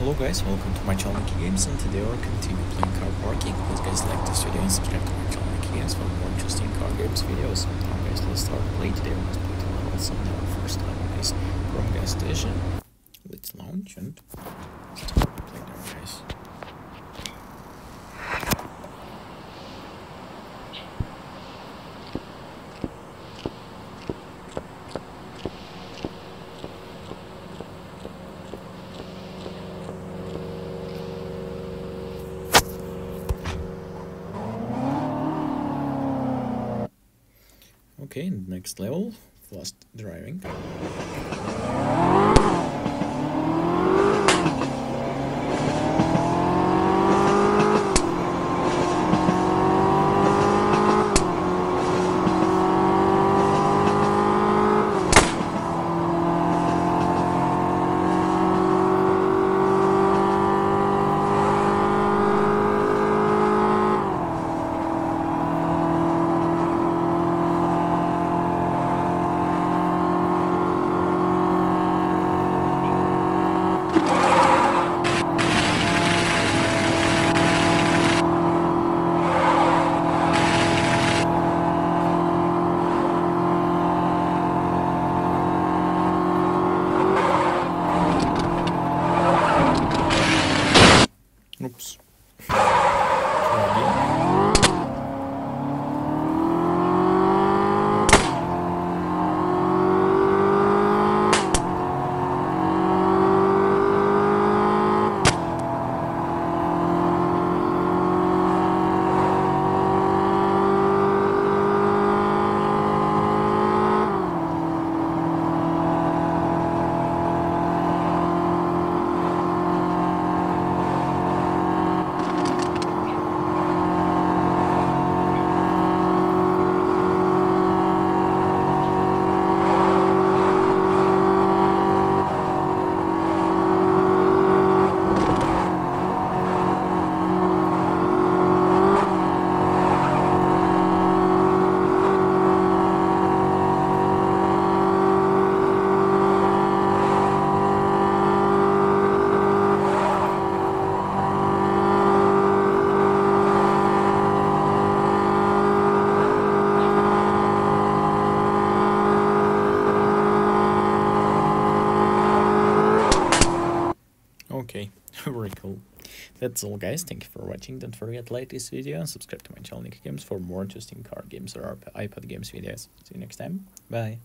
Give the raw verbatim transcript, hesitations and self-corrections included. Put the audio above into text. Hello guys, welcome to my channel Nicki Games, and today we're continuing playing Car Parking. Please guys like this video and subscribe to my channel Nicki Games for more interesting car games videos. Now guys, let's start play. Today we must play the level seven, our first level guys, from gas station. Let's launch and start playing now guys. Okay, next level, fast driving. Oops. Okay, very cool. That's all guys, thank you for watching. Don't forget to like this video and subscribe to my channel Nicki Games for more interesting car games or iPad games videos. See you next time, bye.